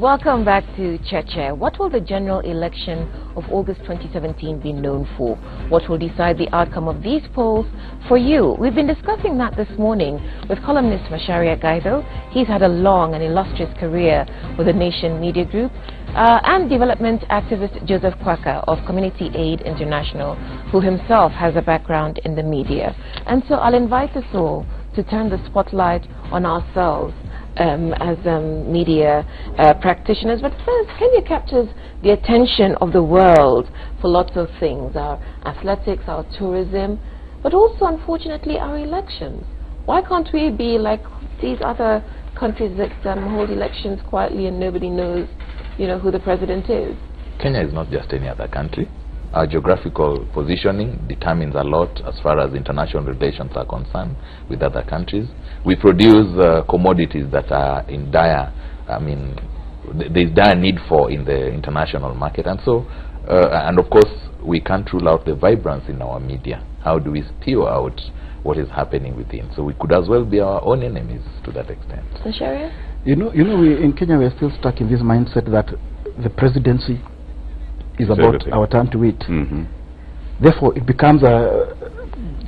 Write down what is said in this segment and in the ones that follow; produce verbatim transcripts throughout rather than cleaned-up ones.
Welcome back to Cheche. What will the general election of August twenty seventeen be known for? What will decide the outcome of these polls for you? We've been discussing that this morning with columnist Macharia Gaitho. He's had a long and illustrious career with the Nation Media Group, uh, and development activist Joseph Kwaka of Community Aid International, who himself has a background in the media. And so I'll invite us all to turn the spotlight on ourselves Um, as um, media uh, practitioners. But first, Kenya captures the attention of the world for lots of things: our athletics, our tourism, but also, unfortunately, our elections. Why can't we be like these other countries that um, hold elections quietly and nobody knows, you know, who the president is? Kenya is not just any other country. Our geographical positioning determines a lot as far as international relations are concerned with other countries. We produce uh, commodities that are in dire, I mean, th there is dire need for in the international market. And so, uh, and of course, we can't rule out the vibrance in our media. How do we spew out what is happening within? So we could as well be our own enemies to that extent. Macharia? You know, you know, we, in Kenya, we are still stuck in this mindset that the presidency is about everything. Our turn to it. Mm-hmm. Therefore, it becomes a,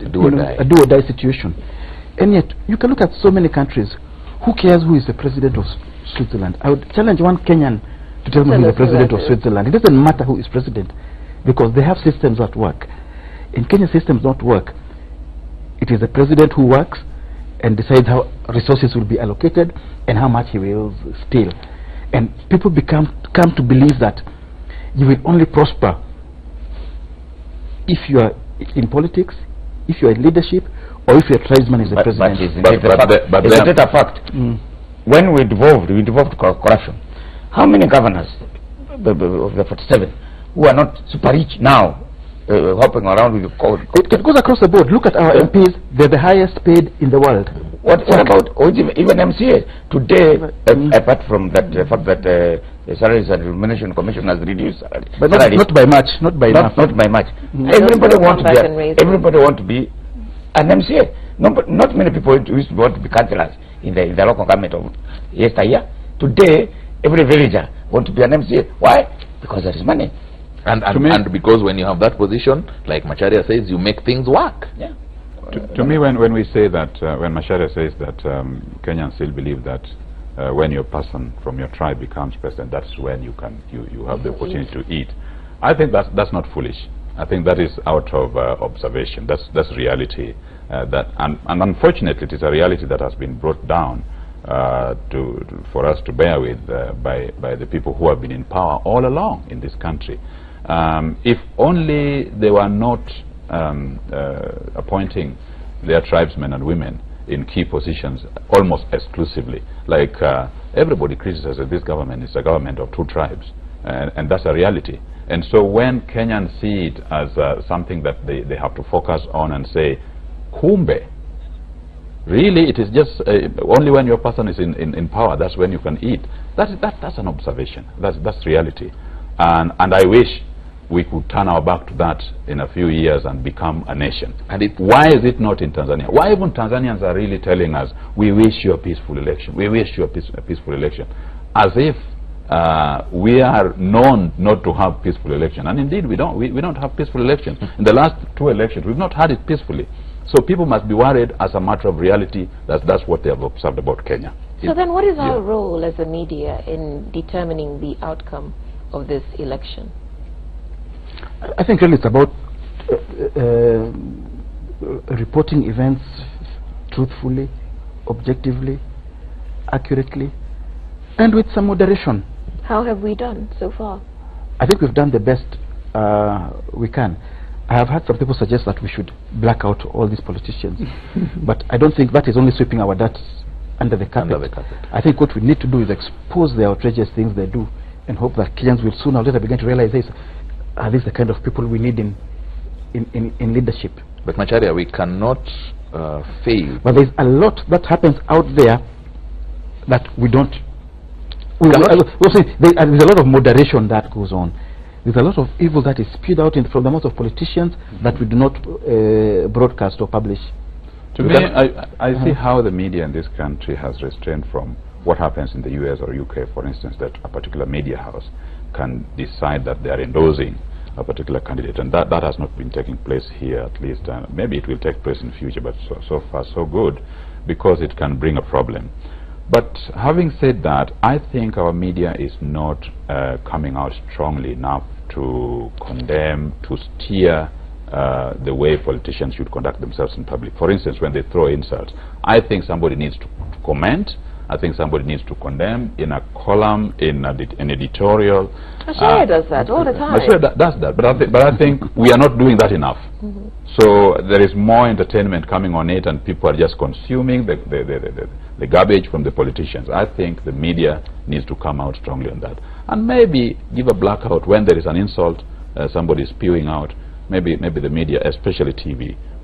a, do or know, die. a do or die situation. And yet, you can look at so many countries. Who cares who is the president of Switzerland? I would challenge one Kenyan to tell me who is the president of Switzerland. It doesn't matter who is president, because they have systems that work. In Kenya, systems don't work. It is the president who works and decides how resources will be allocated and how much he will steal. And people become come to believe that you will only prosper if you are in politics, if you are in leadership, or if your tribesman is the president. But isn't it a fact? Mm. When we devolved, we devolved corruption. How many governors of the forty-seven who are not super rich now, uh, hopping around with the code? It, it goes across the board. Look at our yeah. M Ps, they're the highest paid in the world. What, what about even M C A? Today, mm. uh, apart from that uh, fact that uh, the Salaries and Remuneration Commission has reduced salary. But not, not by much, not by not, enough. Not by much. Mm. Everybody wants to be, everybody want to be an M C A. No, but not many people used to want to be councillors in the, in the local government of yesteryear. Today, every villager wants to be an M C A. Why? Because there is money. And, and, and because when you have that position, like Macharia says, you make things work. Yeah. To, to me, when, when we say that, uh, when Macharia says that um, Kenyans still believe that uh, when your person from your tribe becomes president, that's when you can you, you have the opportunity to eat. I think that's, that's not foolish. I think that is out of uh, observation. That's, that's reality. Uh, that and, and unfortunately, it is a reality that has been brought down uh, to, to for us to bear with uh, by, by the people who have been in power all along in this country. Um, if only they were not Um, uh, appointing their tribesmen and women in key positions almost exclusively. Like uh, everybody criticizes this government is a government of two tribes, and, and that's a reality. And so when Kenyans see it as uh, something that they, they have to focus on and say, kumbe, really it is just uh, only when your person is in, in, in power, that's when you can eat. That's, that, that's an observation. That's, that's reality. And, and I wish we could turn our back to that in a few years and become a nation. And it, why is it not in Tanzania? Why even Tanzanians are really telling us, we wish you a peaceful election, we wish you a, peace, a peaceful election, as if uh, we are known not to have peaceful election. And indeed, we don't, we, we don't have peaceful election. In the last two elections, we've not had it peacefully. So people must be worried as a matter of reality. That's, that's what they have observed about Kenya. So it, then what is yeah. our role as a media in determining the outcome of this election? I think really it's about uh, uh, reporting events truthfully, objectively, accurately, and with some moderation. How have we done so far? I think we've done the best uh, we can. I have had some people suggest that we should black out all these politicians. But I don't think that is only sweeping our debts under the carpet. Under the carpet. I think what we need to do is expose the outrageous things they do and hope that Kenyans will sooner or later begin to realize this. Are these the kind of people we need in in, in, in leadership? But Macharia, we cannot uh, fail. But there's a lot that happens out there that we don't. We cannot. Will, will say there, uh, there's a lot of moderation that goes on. There's a lot of evil that is spewed out in, from the mouth of politicians that we do not uh, broadcast or publish. To me, I, I see how the media in this country has restrained from what happens in the U S or U K, for instance, that a particular media house can decide that they are endorsing a particular candidate, and that, that has not been taking place here, at least. Uh, maybe it will take place in the future, but so, so far so good, because it can bring a problem. But having said that, I think our media is not uh, coming out strongly enough to condemn, to steer Uh, the way politicians should conduct themselves in public. For instance, when they throw insults, I think somebody needs to comment. I think somebody needs to condemn in a column, in a an editorial. Macharia uh, does that all the time. Macharia does that, but I, th but I think we are not doing that enough. Mm-hmm. So there is more entertainment coming on it, and people are just consuming the the, the, the, the the garbage from the politicians. I think the media needs to come out strongly on that, and maybe give a blackout when there is an insult uh, somebody is spewing out. Maybe, maybe the media, especially T V,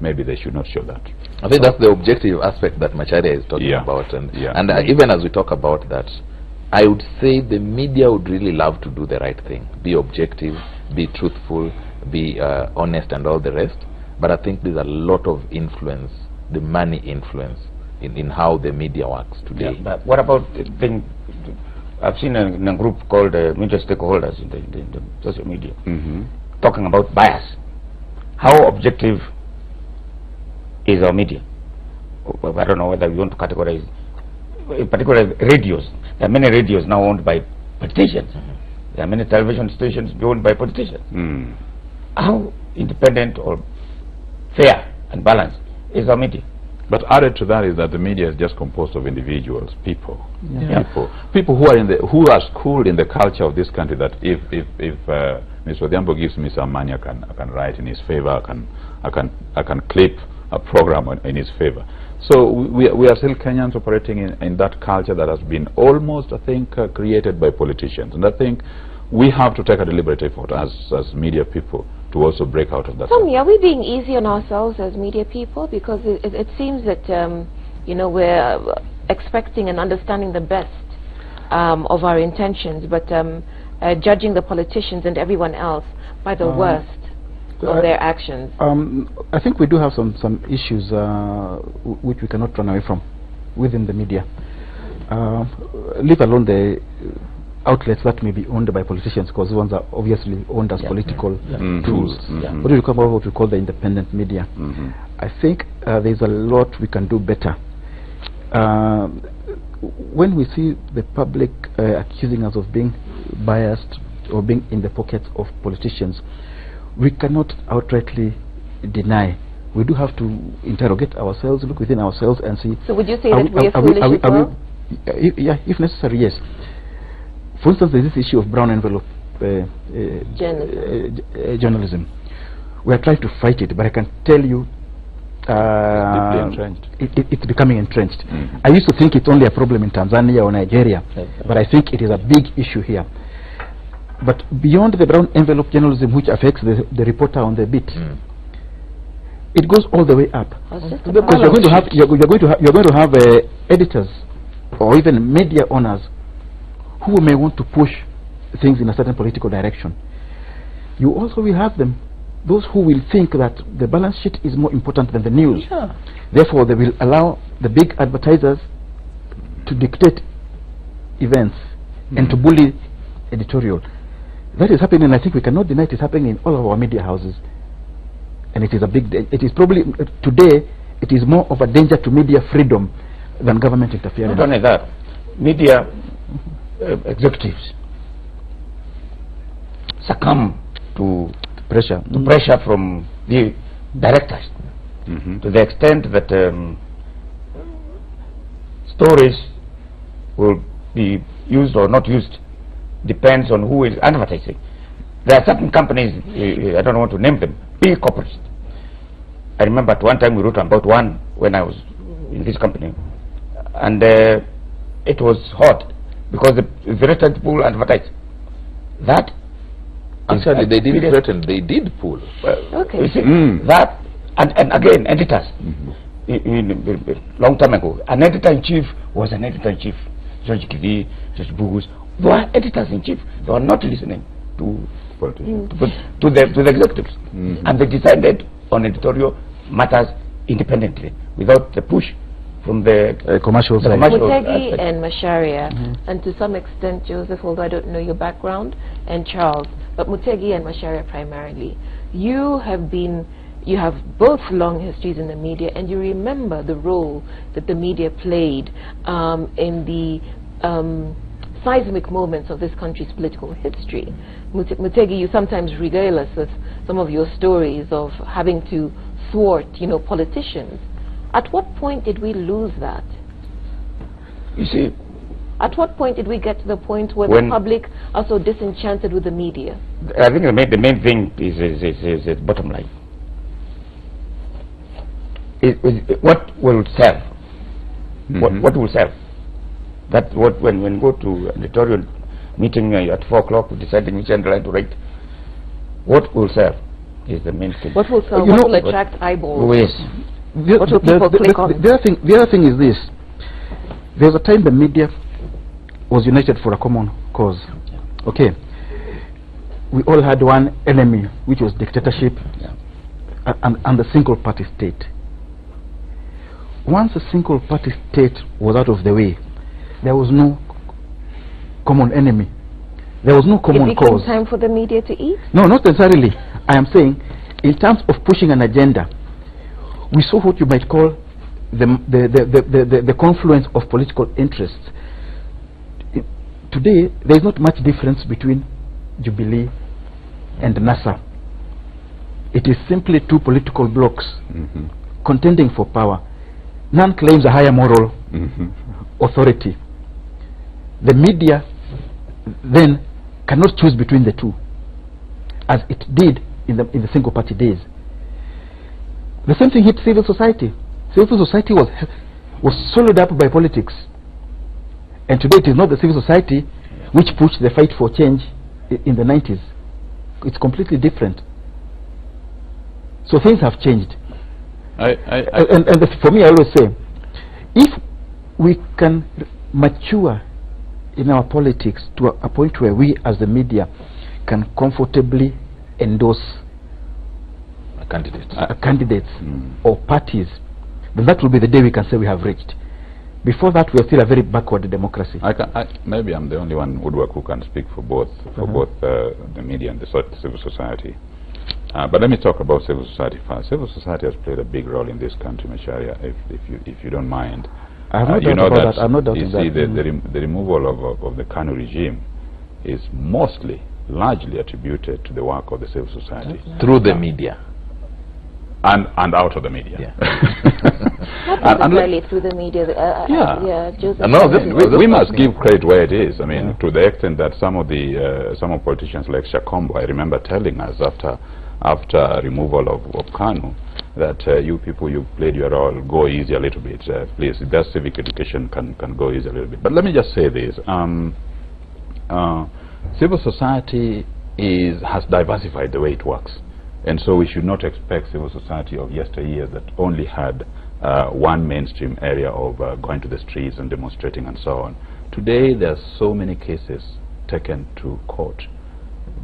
maybe they should not show that. I think that's the objective aspect that Macharia is talking yeah. about. And, yeah. and uh, even as we talk about that, I would say the media would really love to do the right thing. Be objective, be truthful, be uh, honest, and all the rest. But I think there's a lot of influence, the money influence, in, in how the media works today. Yeah, but what about being... I've seen a, a group called uh, media stakeholders in the, the, the social media mm-hmm. talking about bias. How objective is our media? I don't know whether we want to categorize, in particular radios. There are many radios now owned by politicians. Mm-hmm. There are many television stations owned by politicians. Mm. How independent or fair and balanced is our media? But added to that is that the media is just composed of individuals, people, yeah. people, people who are in the who are schooled in the culture of this country. That if if if uh, Mister Obiambo gives me some money, I can I can write in his favor. I can I can I can clip a program on, in his favor. So we we are still Kenyans operating in in that culture that has been almost, I think, uh, created by politicians, and I think we have to take a deliberate effort as, as media people to also break out of that. Tell me, are we being easy on ourselves as media people? Because it, it, it seems that, um, you know, we're expecting and understanding the best um, of our intentions, but um, uh, judging the politicians and everyone else by the um, worst of I their actions. Um, I think we do have some, some issues uh, which we cannot run away from within the media. Uh, leave alone the... outlets that may be owned by politicians, because ones are obviously owned as yeah. political yeah. Mm-hmm. tools. Mm-hmm. What do we call what we call the independent media? Mm-hmm. I think uh, there's a lot we can do better. Uh, when we see the public uh, accusing us of being biased or being in the pockets of politicians, we cannot outrightly deny. We do have to interrogate ourselves, look within ourselves, and see. So would you say that we are foolish as well? Yeah, if necessary, yes. For instance, there's this issue of brown envelope uh, uh, journalism. Uh, uh, journalism. We are trying to fight it, but I can tell you uh, it, it, it's becoming entrenched. Mm-hmm. I used to think it's only a problem in Tanzania or Nigeria, yes, but I think it is a big issue here. But beyond the brown envelope journalism, which affects the, the reporter on the beat, mm. it goes all the way up. Because you're going to have, you're, you're going to ha you're going to have uh, editors or even media owners who may want to push things in a certain political direction. You also will have them, those who will think that the balance sheet is more important than the news. Yeah. Therefore, they will allow the big advertisers to dictate events mm-hmm. and to bully editorial. That is happening, and I think we cannot deny it is happening in all of our media houses. And it is a big, it is probably, uh, today, it is more of a danger to media freedom than government interference. Not only that, media Uh, executives succumb to pressure to mm. pressure from the directors mm-hmm. to the extent that um, stories will be used or not used depends on who is advertising. There are certain companies, uh, I don't want to name them, big corporates. I remember at one time we wrote about one when I was in this company, and uh, it was hot because the, the threatened pool advertised. That actually they didn't threaten, they did pull. Uh, okay. You see, mm. that and, and again editors. Mm-hmm. in, in, in, long time ago, an editor in chief was an editor in chief. George Kivi, George Bugus, they were editors in chief. They were not listening to mm. to, to the to the executives, mm-hmm. and they decided on editorial matters independently without the push from the uh, commercial side. Mutegi and Macharia, mm-hmm. and to some extent Joseph, although I don't know your background, and Charles, but Mutegi and Macharia primarily. You have been, you have both long histories in the media, and you remember the role that the media played um, in the um, seismic moments of this country's political history. Mutegi, you sometimes regale us with some of your stories of having to thwart, you know, politicians. At what point did we lose that? You see... At what point did we get to the point where the public are so disenchanted with the media? I think the main, the main thing is, is, is, is, is bottom line. Is, is what will sell? Mm-hmm. What, what will sell? That's what, when we go to an editorial meeting at four o'clock, deciding which underline to write, what will sell is the main thing. What will sell? What will attract eyeballs? Oh yes. The, what will the, people the, click the, on? The other, thing, the other thing is this. There was a time the media was united for a common cause. Okay. We all had one enemy, which was dictatorship, yeah. and, and the single party state. Once a single party state was out of the way, there was no common enemy. There was no common it cause. It became time for the media to eat? No, not necessarily. I am saying, in terms of pushing an agenda, we saw what you might call the, the, the, the, the, the, the confluence of political interests. Today, there is not much difference between Jubilee and NASA. It is simply two political blocks mm-hmm. contending for power. None claims a higher moral mm-hmm. authority. The media then cannot choose between the two, as it did in the, in the single party days. The same thing hit civil society. Civil society was, was swallowed up by politics. And today it is not the civil society which pushed the fight for change in the nineties. It's completely different. So things have changed. I, I, I and and the, for me, I always say, if we can mature in our politics to a, a point where we as the media can comfortably endorse a candidate, a, a candidates mm. or parties, then that will be the day we can say we have reached. Before that, we are still a very backward democracy. I can, I, maybe I'm the only one, Udwaka, who can speak for both, for uh-huh. both uh, the media and the so civil society. Uh, but let me talk about civil society first. Civil society has played a big role in this country, Macharia, if, if you if you don't mind. I have no uh, doubt you know about that. I'm not doubting that. You see, the, the, rem the removal of, of, of the Kanu regime is mostly, largely attributed to the work of the civil society. Right. Through the media. And, and out of the media. Yeah. Not necessarily through the media. Uh, yeah. Uh, yeah Joseph uh, no, this, we, we must give credit where it is. I mean, yeah. to the extent that some of the uh, some of politicians like Shakombo, I remember telling us after after removal of, of Kanu that uh, you people, you played your role, go easy a little bit. Uh, please, that civic education can, can go easy a little bit. But let me just say this. Um, uh, civil society is has diversified the way it works. And so we should not expect civil society of yesteryear that only had uh, one mainstream area of uh, going to the streets and demonstrating and so on. Today there are so many cases taken to court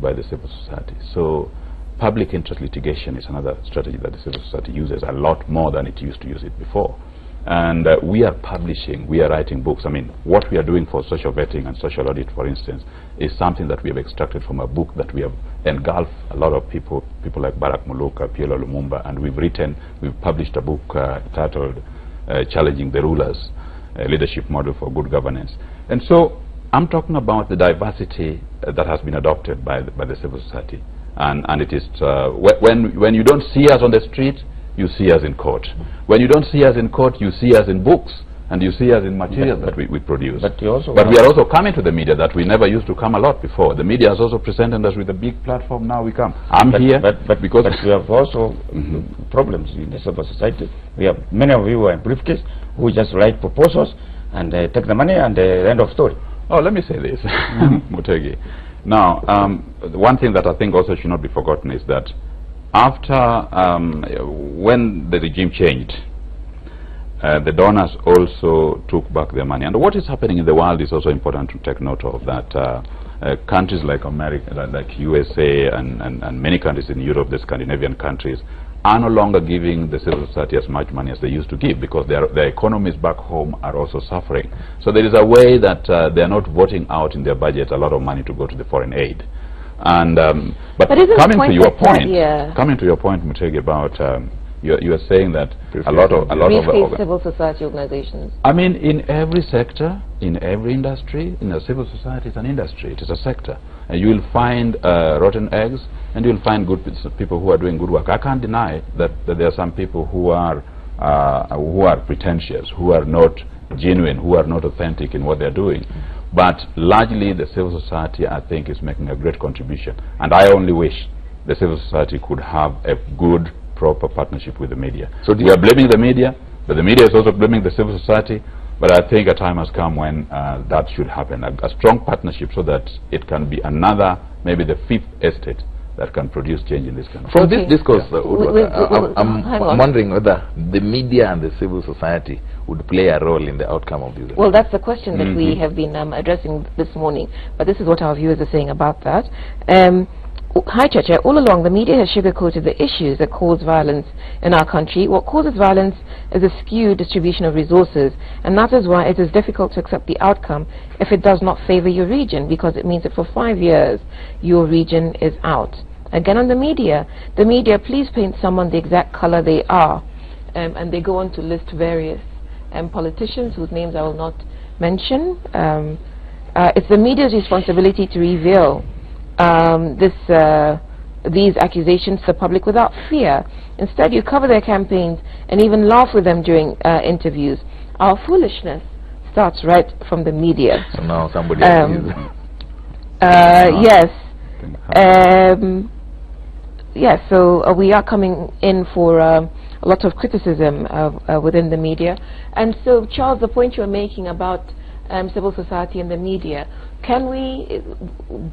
by the civil society. So public interest litigation is another strategy that the civil society uses a lot more than it used to use it before. And uh, we are publishing, we are writing books. I mean, what we are doing for social vetting and social audit, for instance, is something that we have extracted from a book that we have engulfed a lot of people, people like Barack Muluka, P. L. Lumumba, and we've written, we've published a book uh, titled uh, Challenging the Rulers, a Leadership Model for Good Governance. And so I'm talking about the diversity uh, that has been adopted by the, by the civil society. And, and it is, uh, wh when, when you don't see us on the street, you see us in court. When you don't see us in court, you see us in books, and you see us in material that we, we produce. But, you also but we are also coming to the media that we never used to come a lot before. The media has also presented us with a big platform. Now we come. I'm but here, but, but because but we have also mm-hmm. problems in the civil society. We have many of you are in briefcase who just write proposals and uh, take the money and the uh, end of story. Oh, let me say this, mm-hmm. Mutegi. Now, um, one thing that I think also should not be forgotten is that. After, um, when the regime changed, uh, the donors also took back their money. And what is happening in the world is also important to take note of, that uh, uh, countries like America, like U S A and, and, and many countries in Europe, the Scandinavian countries, are no longer giving the civil society as much money as they used to give, because their, their economies back home are also suffering. So there is a way that uh, they are not voting out in their budget a lot of money to go to the foreign aid. And um, but, but coming to your point, yeah. coming to your point, Mutegi, about um, you, you are saying that Briefly a lot of a lot of civil society organizations. I mean, in every sector, in every industry, in a civil society is an industry. It is a sector, and you will find uh, rotten eggs, and you will find good people who are doing good work. I can't deny that, that there are some people who are uh, who are pretentious, who are not genuine, who are not authentic in what they are doing. But largely the civil society, I think, is making a great contribution. And I only wish the civil society could have a good, proper partnership with the media. So we are blaming the media, but the media is also blaming the civil society. But I think a time has come when uh, that should happen. A, a strong partnership, so that it can be another, maybe the fifth estate, that can produce change in this country. From okay. this discourse, yeah. uh, Udwaka, I'm, I'm wondering whether the media and the civil society would play a role in the outcome of this. Well, that's the question that mm-hmm. we have been um, addressing this morning, but this is what our viewers are saying about that. Um, Hi Cheche, all along the media has sugarcoated the issues that cause violence in our country. What causes violence is a skewed distribution of resources, and that is why it is difficult to accept the outcome if it does not favor your region, because it means that for five years your region is out. Again on the media, the media please paint someone the exact color they are, um, and they go on to list various um, politicians whose names I will not mention. Um, uh, it's the media's responsibility to reveal Um, this, uh, these accusations to the public without fear. Instead, you cover their campaigns and even laugh with them during uh, interviews. Our foolishness starts right from the media. So now somebody um, is uh, no. Yes. Um, yes, yeah, so uh, we are coming in for um, a lot of criticism uh, uh, within the media. And so, Charles, the point you were making about um, civil society and the media, can we,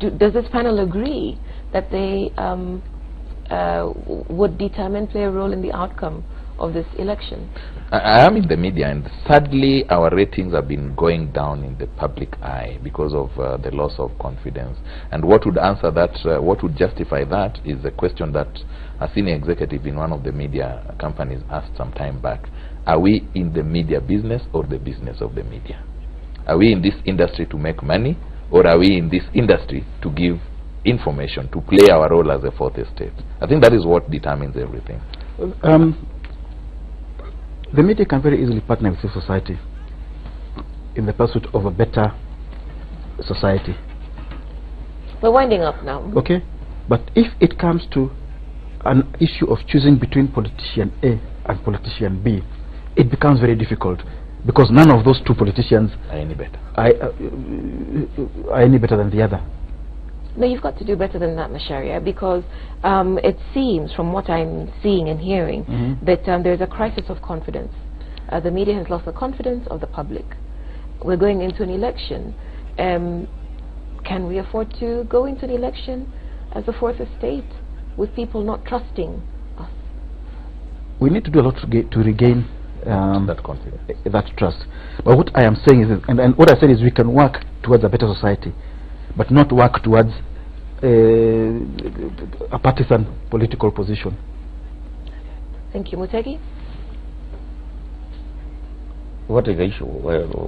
do, does this panel agree that they um, uh, would determine, play a role in the outcome of this election? I, I am in the media, and sadly our ratings have been going down in the public eye because of uh, the loss of confidence. And what would answer that, uh, what would justify that, is the question that a senior executive in one of the media companies asked some time back. Are we in the media business or the business of the media? Are we in this industry to make money, or are we in this industry to give information, to play our role as a fourth estate? I think that is what determines everything. Um, the media can very easily partner with civil society in the pursuit of a better society. We're winding up now. Okay. But if it comes to an issue of choosing between politician A and politician B, it becomes very difficult, because none of those two politicians are any better, I, uh, are any better than the other. No, you've got to do better than that, Macharia, because um, it seems, from what I'm seeing and hearing, mm-hmm. that um, there's a crisis of confidence. Uh, the media has lost the confidence of the public. We're going into an election. Um, can we afford to go into an election as a fourth estate with people not trusting us? We need to do a lot to, to regain Um, that confidence, uh, that trust. But what I am saying is, and, and what I said is, we can work towards a better society, but not work towards uh, a partisan political position. Thank you, Mutegi. What is the issue?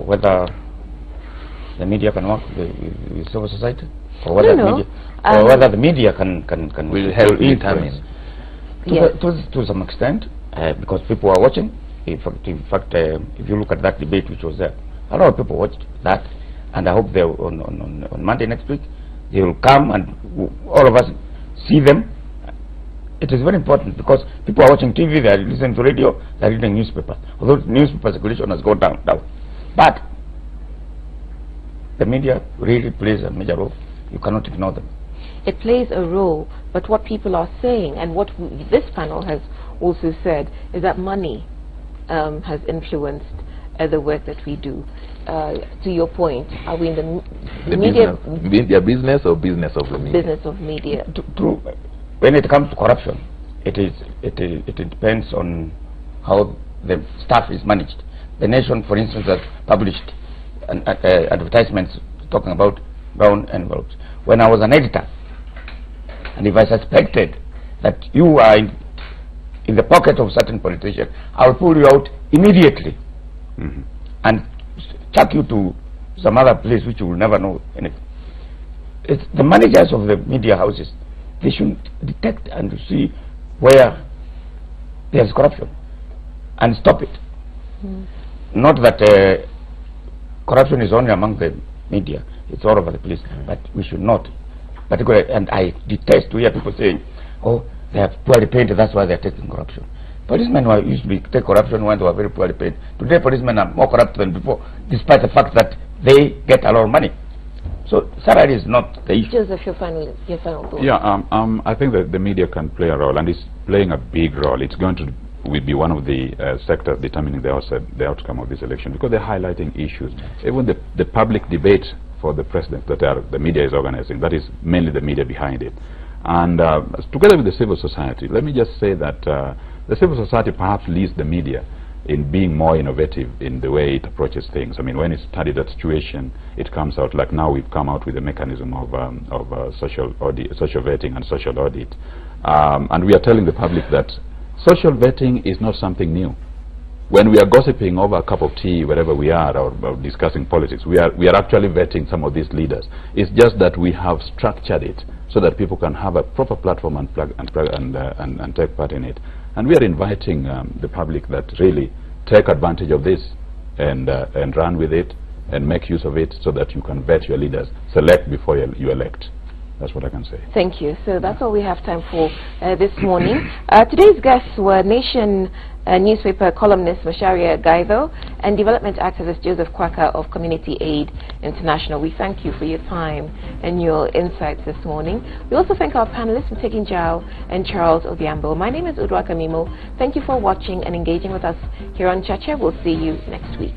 Whether the media can work with civil society, or whether, no, no. The, media, or um, whether the media can can can will help determine to, yes. to, to some extent, uh, because people are watching. In fact, in fact uh, if you look at that debate which was there, a lot of people watched that, and I hope they on, on, on Monday next week they will come and w all of us see them. It is very important because people are watching T V, they are listening to radio, they are reading newspapers. Although newspaper circulation has gone down, down, but the media really plays a major role. You cannot ignore them. It plays a role, but what people are saying, and what w this panel has also said, is that money Um, has influenced uh, the work that we do. Uh, to your point, are we in the, m the media business, media business or business of the media? Business of media. True. When it comes to corruption, it is it is, it depends on how the staff is managed. The Nation, for instance, has published an, uh, advertisements talking about brown envelopes. When I was an editor, and if I suspected that you are in in the pocket of certain politician, I will pull you out immediately mm-hmm. and chuck you to some other place which you will never know anything. It's the managers of the media houses, they should detect and see where there is corruption and stop it. Mm. Not that uh, corruption is only among the media, it's all over the place, mm. but we should not. Particularly, and I detest to hear people saying, oh, they have poorly paid, that's why they are taking corruption. Policemen who used to be, take corruption when they were very poorly paid. Today, policemen are more corrupt than before, despite the fact that they get a lot of money. So salary is not the issue. Joseph, your final, your final thought. Yeah, um, um, I think that the media can play a role, and it's playing a big role. It's going to will be one of the uh, sectors determining the, outside, the outcome of this election, because they're highlighting issues. Even the, the public debate for the president that are, the media is organizing, that is mainly the media behind it. And uh, together with the civil society, let me just say that uh, the civil society perhaps leads the media in being more innovative in the way it approaches things. I mean, when it studied that situation, it comes out like now we've come out with a mechanism of, um, of uh, social, audit, social vetting and social audit. Um, and we are telling the public that social vetting is not something new. When we are gossiping over a cup of tea, wherever we are, or, or discussing politics, we are, we are actually vetting some of these leaders. It's just that we have structured it so that people can have a proper platform and, plug and, plug and, uh, and, and take part in it. And we are inviting um, the public that really take advantage of this and, uh, and run with it and make use of it so that you can vet your leaders, select before you, you elect. That's what I can say. Thank you. So that's all we have time for uh, this morning. Uh, today's guests were Nation uh, newspaper columnist Macharia Gaitho and development activist Joseph Kwaka of Community Aid International. We thank you for your time and your insights this morning. We also thank our panelists Mtegin Jiao and Charles Obiambo. My name is Udwaka Mimo. Thank you for watching and engaging with us here on Cheche. We'll see you next week.